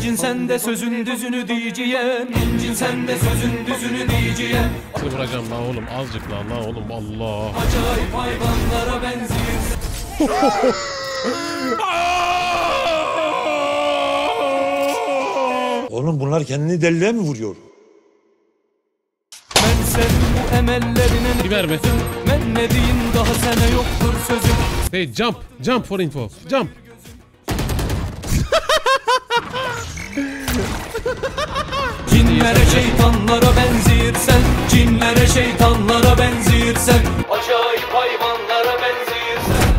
İncin sen de sözün düzünü diyeceğim. İncin sen de sözün düzünü diyeceğim. Kıvıracağım la oğlum, azıcık la la oğlum, Allah. Acayip hayvanlara benziyorsun. Oğlum bunlar kendini deliliğe mi vuruyor? Ben sen bu emellerine biber be. Ben ne diyeyim, daha sana yoktur sözüm. Hey jump, jump for info, jump. Cinlere şeytanlara benzirsen, cinlere şeytanlara benzirsen, acayip hayvanlara benzirsen.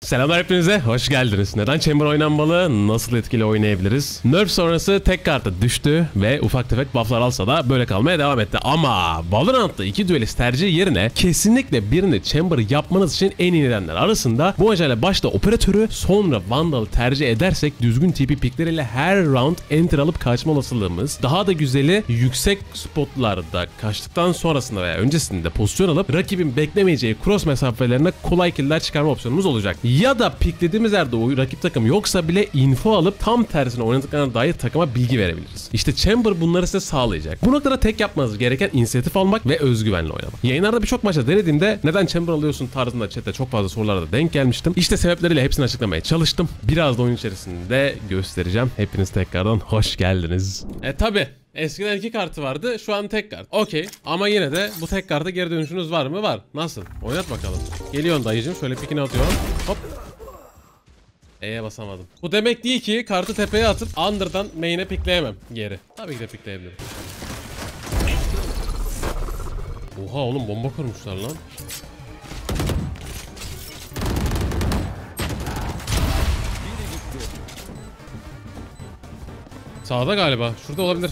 Selamlar hepinize, hoş geldiniz. Neden Chamber oynanmalı, nasıl etkili oynayabiliriz? Nerf sonrası tek kartı düştü ve ufak tefek bufflar alsa da böyle kalmaya devam etti. Ama Valorant'ta iki duelist tercihi yerine kesinlikle birini Chamber yapmanız için en iyi nedenler arasında bu acayla başta operatörü, sonra Vandal'ı tercih edersek düzgün TP pickleriyle her round enter alıp kaçma olasılığımız, daha da güzeli yüksek spotlarda kaçtıktan sonrasında veya öncesinde pozisyon alıp rakibin beklemeyeceği cross mesafelerine kolay killer çıkarma opsiyonumuz olacak. Ya da piklediğimiz yerde o rakip takım yoksa bile info alıp tam tersine oynadıklarına dair takıma bilgi verebiliriz. İşte Chamber bunları size sağlayacak. Bu noktada tek yapmanız gereken inisiyatif almak ve özgüvenle oynamak. Yayınlarda birçok maçta denediğimde neden Chamber alıyorsun tarzında chatte çok fazla sorularda denk gelmiştim. İşte sebepleriyle hepsini açıklamaya çalıştım. Biraz da oyun içerisinde göstereceğim. Hepiniz tekrardan hoş geldiniz. Tabi. Eskiden iki kartı vardı, şu an tek kart. Okey, ama yine de bu tek karta geri dönüşünüz var mı? Var. Nasıl? Oynat bakalım. Geliyorsun dayıcım, şöyle pikini atıyorum. Hop. E'ye basamadım. Bu demek değil ki kartı tepeye atıp under'dan main'e pikleyemem geri. Tabii ki de pikleyebilirim. Oha oğlum, bomba kurmuşlar lan. Sağda galiba, şurada olabilir.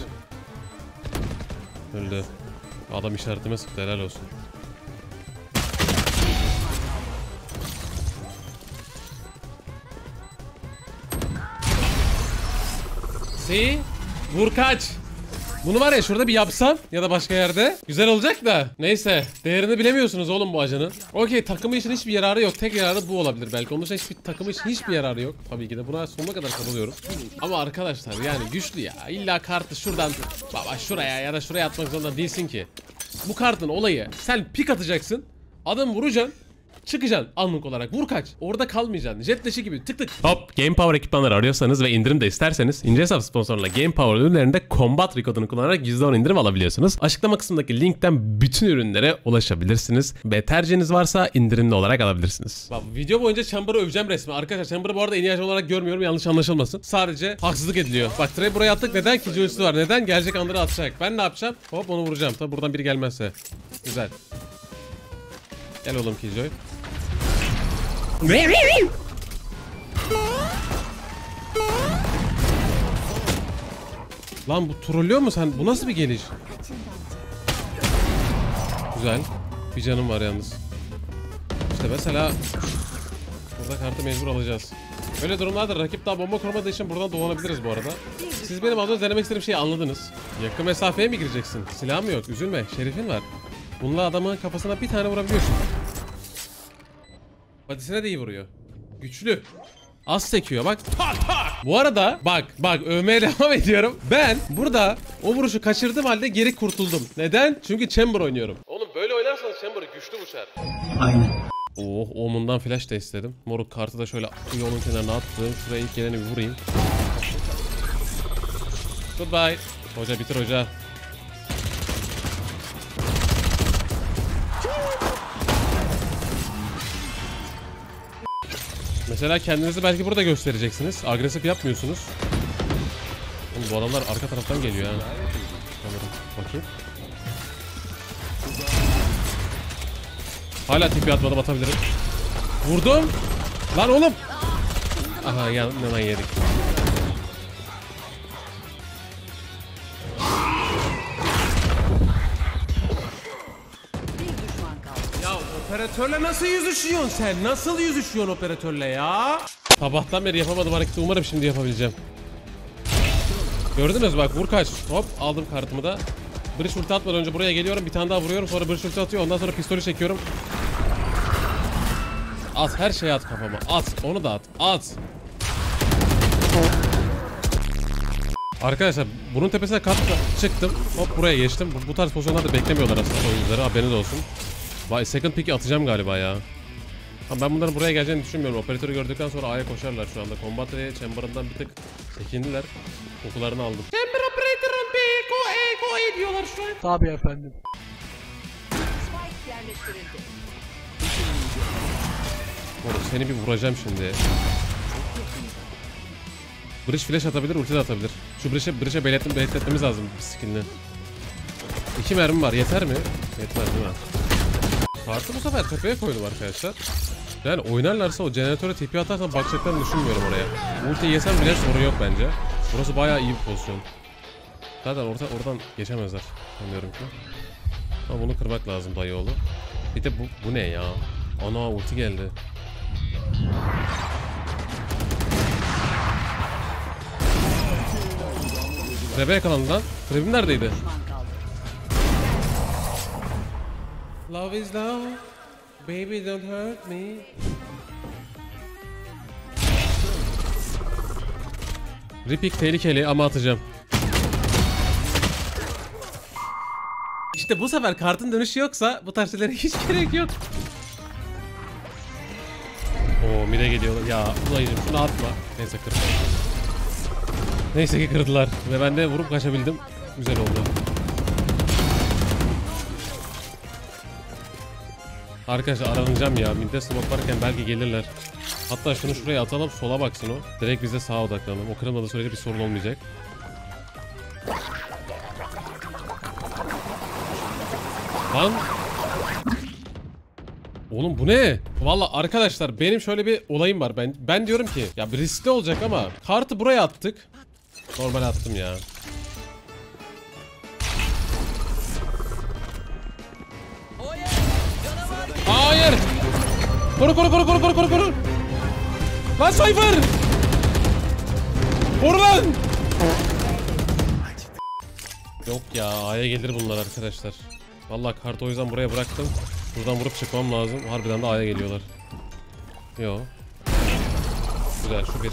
Öldü. Adam işaretime sıktı, helal olsun. See? Vur kaç. Bunu var ya şurada bir yapsam ya da başka yerde güzel olacak da. Neyse, değerini bilemiyorsunuz oğlum bu ajanın. Okey, takımı için hiçbir yararı yok. Tek yararı bu olabilir belki. Onun için takımı için hiçbir yararı yok. Tabii ki de buna sonuna kadar katılıyorum. Ama arkadaşlar yani güçlü ya. İlla kartı şuradan baba şuraya ya da şuraya atmak zorunda değilsin ki. Bu kartın olayı sen pik atacaksın. Adam vuracaksın. Çıkacaksın anlık olarak, vur kaç, orada kalmayacaksın jetleşi gibi tık tık. Hop, Game Power ekipmanları arıyorsanız ve indirim de isterseniz İnce Hesap sponsorluğuyla Game Power ürünlerinde Combatry kodunu kullanarak %10 indirim alabiliyorsunuz. Açıklama kısmındaki linkten bütün ürünlere ulaşabilirsiniz ve tercihiniz varsa indirimli olarak alabilirsiniz. Bak, video boyunca Chamber'ı öveceğim resmen arkadaşlar. Chamber'ı bu arada en iyi olarak görmüyorum, yanlış anlaşılmasın, sadece haksızlık ediliyor. Bak Trey buraya attık, neden ki Killjoy'su var, neden gelecek anları atacak, ben ne yapacağım, hop onu vuracağım tabi buradan biri gelmezse. Güzel, gel oğlum Killjoy. Lan bu trollüyor mu sen? Bu nasıl bir geliş? Güzel. Bir canım var yalnız. İşte mesela burada kartı mecbur alacağız. Öyle durumlarda rakip daha bomba kurmadığı için buradan dolanabiliriz bu arada. Siz benim az önce denemek istediğim şeyi anladınız. Yakın mesafeye mi gireceksin? Silahım yok, üzülme, şerifin var. Bununla adamın kafasına bir tane vurabiliyorsun. Badisine de iyi vuruyor. Güçlü. Az sekiyor bak. Tak tak. Bu arada bak övmeye devam ediyorum. Ben burada o vuruşu kaçırdığım halde geri kurtuldum. Neden? Çünkü Chamber oynuyorum. Oğlum böyle oynarsanız Chamber'ı güçlü uçar. Aynen. Oh, Omen'dan flash da istedim. Moruk kartı da şöyle yolun kenarına attım. Şuraya ilk geleni bir vurayım. Goodbye. Hoca bitir hoca. Mesela kendinizi belki burada göstereceksiniz. Agresif yapmıyorsunuz. Oğlum bu adamlar arka taraftan geliyor yani. Bakayım. Hala tipi atmadım, atabilirim. Vurdum. Lan oğlum. Aha ya, hemen yedik. Operatörle nasıl yüzüşüyorsun sen? Nasıl yüzüşüyorsun operatörle ya? Sabahtan beri yapamadım hareketi, umarım şimdi yapabileceğim. Gördünüz bak, vur kaç. Hop, aldım kartımı da. Bridge ulti atmadan önce buraya geliyorum, bir tane daha vuruyorum, sonra bridge ulti atıyor, ondan sonra pistoli çekiyorum. at. Her şeyi at kafama. At. Onu da at. At. Arkadaşlar bunun tepesine katla çıktım. Hop buraya geçtim. Bu tarz pozisyonlarda beklemiyorlar aslında oyuncuları. Haberiniz olsun. Vay, second pick'i atacağım galiba ya. Ama ben bunların buraya geleceğini düşünmüyorum. Operatörü gördükten sonra A'ya koşarlar şu anda. Combatry'e Chamber'ından bir tık çekindiler. Kokularını aldım. Chamber Operator'ın B'ye koe diyorlar şu an. Tabii efendim. Spike yerleştirildi. Oğlum seni bir vuracağım şimdi. Breach flash atabilir, ulti de atabilir. Şu Breach'e belirtmemiz lazım skillini. 2 mermi var, yeter mi? Yetmez değil mi? Kartı bu sefer tepeye koydum arkadaşlar. Yani oynarlarsa o jeneratöre tipi atarsan bakacaklarını düşünmüyorum oraya. Ulti yesem bile sorun yok bence. Burası bayağı iyi bir pozisyon. Zaten oradan geçemezler sanıyorum ki. Ama bunu kırmak lazım dayıoğlu. Bir de bu ne ya? Ana ulti geldi. Trebe yakalandı lan. Trebim neredeydi? Love is love. Baby don't hurt me. Ripik tehlikeli ama atacağım. İşte bu sefer kartın dönüşü yoksa bu tarz şeylere hiç gerek yok. Oo, mide geliyorlar. Ya ulaycım şunu atma. Neyse kırma. Neyse ki kırdılar ve ben de vurup kaçabildim. Güzel oldu. Arkadaşlar aranacağım ya. Mid'de smoke varken belki gelirler. Hatta şunu şuraya atalım, sola baksın o. Direkt bize sağa odaklanalım. O kırılmadığı sürece bir sorun olmayacak. Lan! Oğlum bu ne? Valla arkadaşlar benim şöyle bir olayım var. Ben diyorum ki ya riskli olacak ama kartı buraya attık. Normal attım ya. Hayır. Koru. Lan Cypher. Koru lan. Yok ya, A'ya gelir bunlar arkadaşlar. Vallahi kartı o yüzden buraya bıraktım. Buradan vurup çıkmam lazım. Harbiden de A'ya geliyorlar. Yo. Güzel şu bir.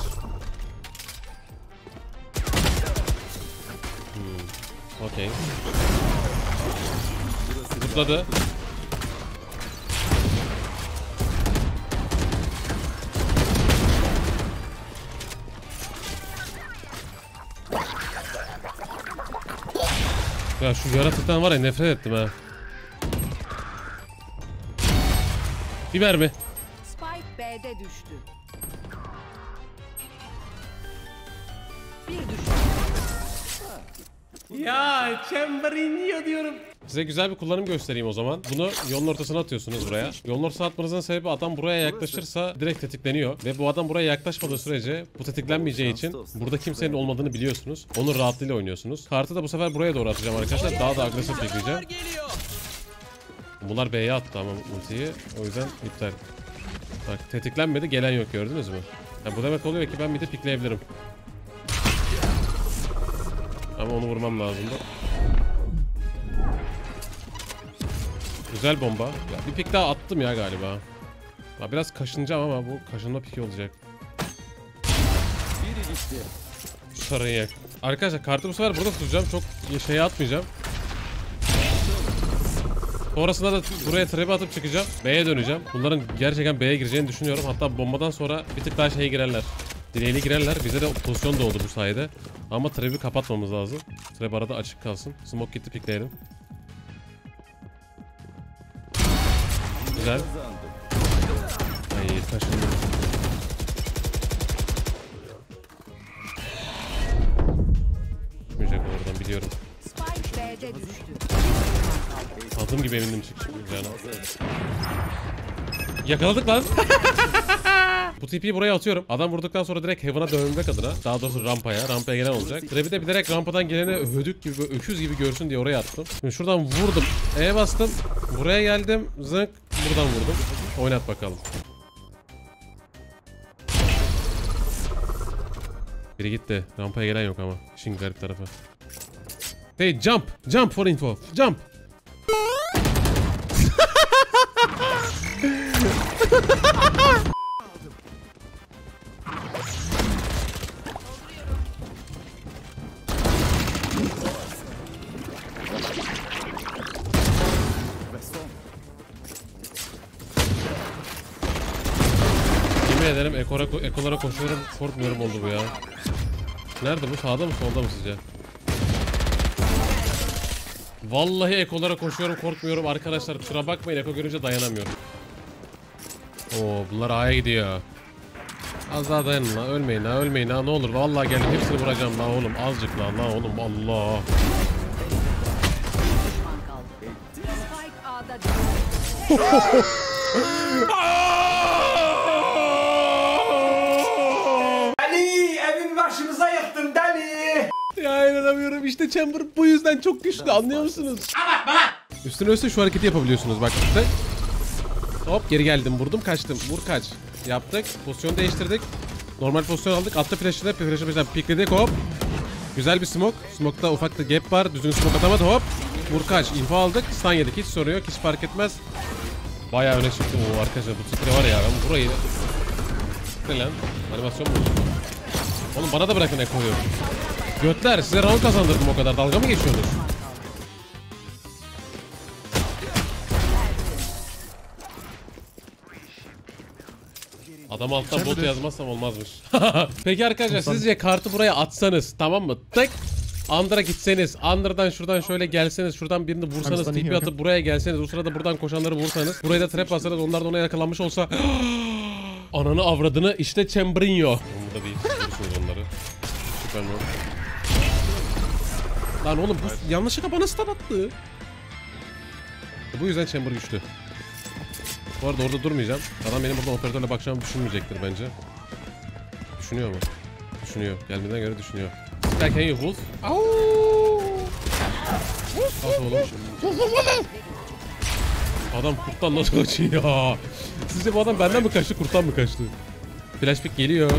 Okey. Zıpladı. Ya şu yaratıktan var ya, nefret ettim ha. Bir mermi. Spike B'de düştü. Bir düştü. Ya Chamber iniyor diyorum. Size güzel bir kullanım göstereyim o zaman. Bunu yolun ortasına atıyorsunuz buraya. Yolun ortasına atmanızın sebebi adam buraya yaklaşırsa direkt tetikleniyor. Ve bu adam buraya yaklaşmadığı sürece bu tetiklenmeyeceği için burada kimsenin olmadığını biliyorsunuz. Onun rahatlığıyla oynuyorsunuz. Kartı da bu sefer buraya doğru atacağım arkadaşlar. Daha da agresif bekleyeceğim. Bunlar B'ye attı ama ultiyi. O yüzden iptal. Bak tetiklenmedi, gelen yok, gördünüz mü? Yani bu demek oluyor ki ben bir de pikleyebilirim. Ama onu vurmam lazım da. Güzel bomba. Ya bir pik daha attım ya galiba. Ya biraz kaşınacağım ama bu kaşınma piki olacak. Sarı yak. Arkadaşlar kartı bu sefer burada tutacağım. Çok şeye atmayacağım. Sonrasında da buraya trap'e atıp çıkacağım. B'ye döneceğim. Bunların gerçekten B'ye gireceğini düşünüyorum. Hatta bombadan sonra bir tık daha şeye girerler. Dileğiyle girerler. Bize de pozisyon da oldu bu sayede. Ama trap'i kapatmamız lazım. Trap arada açık kalsın. Smoke gitti, pikleyelim. Güzel. Ay taşındı. Çıkmayacak oradan biliyorum. Adım gibi emindim çıkmayacağına. Yakaladık lan. Bu TP'yi buraya atıyorum. Adam vurduktan sonra direkt Heaven'a dönmek adına, daha doğrusu rampaya gelen olacak. Trap'i de bilerek rampadan geleni ödük gibi, öküz gibi görsün diye oraya attım. Şimdi şuradan vurdum. E'ye bastım. Buraya geldim. Zınk. Buradan vurdum. Oynat bakalım. Biri gitti. Rampaya gelen yok ama. İşin garip tarafı. Hey jump. Jump for info. Jump. ederim ekolara koşuyorum, korkmuyorum oldu bu ya. Nerede bu? Sağda mı solda mı sizce? Vallahi ekolara koşuyorum, korkmuyorum arkadaşlar, kusura bakmayın, eko görünce dayanamıyorum. Oo, bunlar A'ya gidiyor. Az daha dayanın la, ölmeyin la, ölmeyin la, ne olur vallahi gelin hepsini vuracağım la oğlum, azıcık la la oğlum, Allah. Deli, evimi başımıza yıktın deli. Ya inanamıyorum, işte Chamber bu yüzden çok güçlü, anlıyor musunuz? Üstüne üstüne şu hareketi yapabiliyorsunuz bak işte. Hop geri geldim, vurdum kaçtım, vur kaç. Yaptık, pozisyonu değiştirdik. Normal pozisyon aldık, attı flash'ı, flash'ı pikledik, hop. Güzel bir smoke, smoke'da ufak da gap var, düzgün smoke atamadı, hop. Vur kaç, info aldık, stun yedik, hiç sorun yok, hiç fark etmez. Bayağı öne çıktım o arkadaşlar, bu titre var ya, ben burayı... Ne lan, animasyon mu? Oğlum bana da bırakın ekoyu. Götler, size round kazandırdım o kadar, dalga mı geçiyorsunuz? Adam alttan botu yazmazsam olmazmış. Peki arkadaşlar sizce kartı buraya atsanız, tamam mı? Tık. Under'a gitseniz, Under'dan şuradan şöyle gelseniz, şuradan birini vursanız, tipi atıp buraya gelseniz, o sırada buradan koşanları vursanız, buraya da trap atsanız, onlar da ona yakalanmış olsa... Ananı avradını, işte Chamber'inyo. Umurda değil, vurursunuz onları. Süper mi? Lan oğlum bu yanlışlıkla bana stun attı. Bu yüzden Chamber güçlü. Bu arada orada durmayacağım. Adam benim buradan operatörle bakacağımı düşünmeyecektir bence. Düşünüyor mu? Düşünüyor. Gelmeden göre düşünüyor. Can you wolf? Adam kurttan nasıl kaçıyor ya? Sizce bu adam benden mi kaçtı, kurttan mı kaçtı? Flash pick geliyor.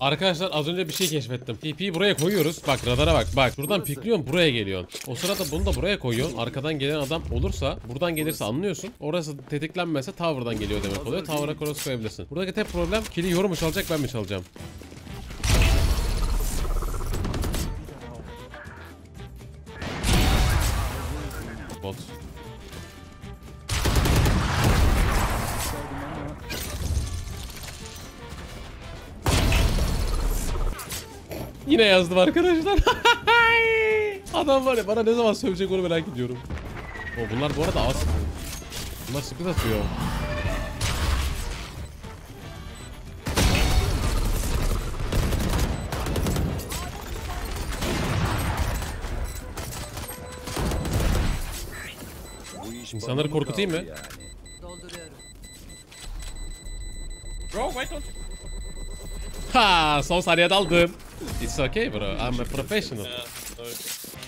Arkadaşlar az önce bir şey keşfettim. TP'yi buraya koyuyoruz. Bak radara bak. Bak buradan pikliyorsun, buraya geliyorsun. O sırada bunu da buraya koyuyorsun. Arkadan gelen adam olursa, buradan gelirse anlıyorsun. Orası tetiklenmezse tower'dan geliyor demek oluyor. Tower'a cross koyabilirsin. Buradaki tek problem kili yorumu çalacak, ben mi çalacağım? Bot. Yine yazdım arkadaşlar. Adam var ya, bana ne zaman sövecek onu merak ediyorum. O bunlar bu arada az. Bunlar sıkı atıyor. İnsanları korkutayım mı? Bro, wait on. Ha, son saniyede aldım. It's okay bro, I'm a professional.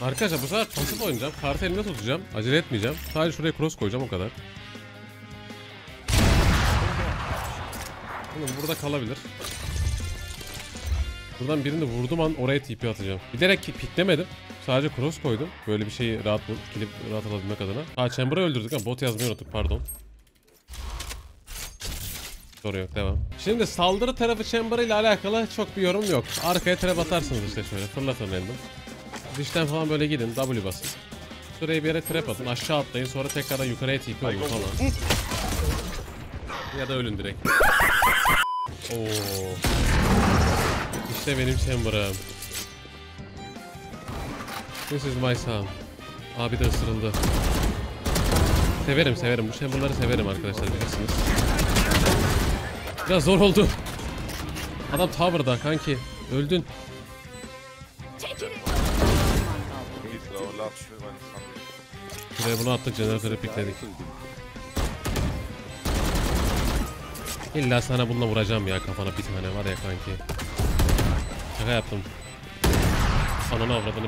Arkadaşlar bu sefer pasif oynayacağım, kartı elimde tutacağım, acele etmeyeceğim. Sadece şuraya cross koyacağım o kadar. Oğlum burada kalabilir. Buradan birini vurdum an oraya TP atacağım. Bilerek piklemedim, sadece cross koydum. Böyle bir şeyi rahat kilip rahat alabilmek adına. Ha Chamber'ı öldürdük ama bot yazmayı unuttuk, pardon. Soru yok, devam. Şimdi saldırı tarafı Chamber ile alakalı çok bir yorum yok. Arkaya trap atarsınız işte şöyle. Fırlatın elden. Dişten falan böyle gidin. W basın. Şuraya bir yere trap atın. Aşağı atlayın. Sonra tekrardan yukarıya TP olun falan. Ya da ölün direkt. Oo. İşte benim Chamber'ım. This is my son. Abi de ısırıldı. Severim severim. Bu Chamber'ları severim arkadaşlar, bilirsiniz. Biraz zor oldu. Adam tower'da kanki. Öldün. Buraya bunu attık. Jeneratörü pikledik. İlla sana bununla vuracağım ya. Kafana bir tane var ya kanki. Şaka yaptım. Ananı avradını.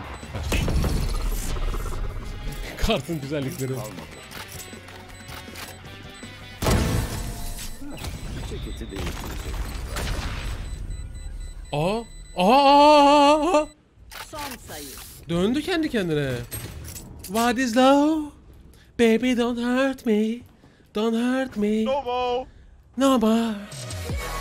Kartın güzellikleri. Aa, aa, döndü kendi kendine. What is love? Baby don't hurt me. Don't hurt me. No more. No more.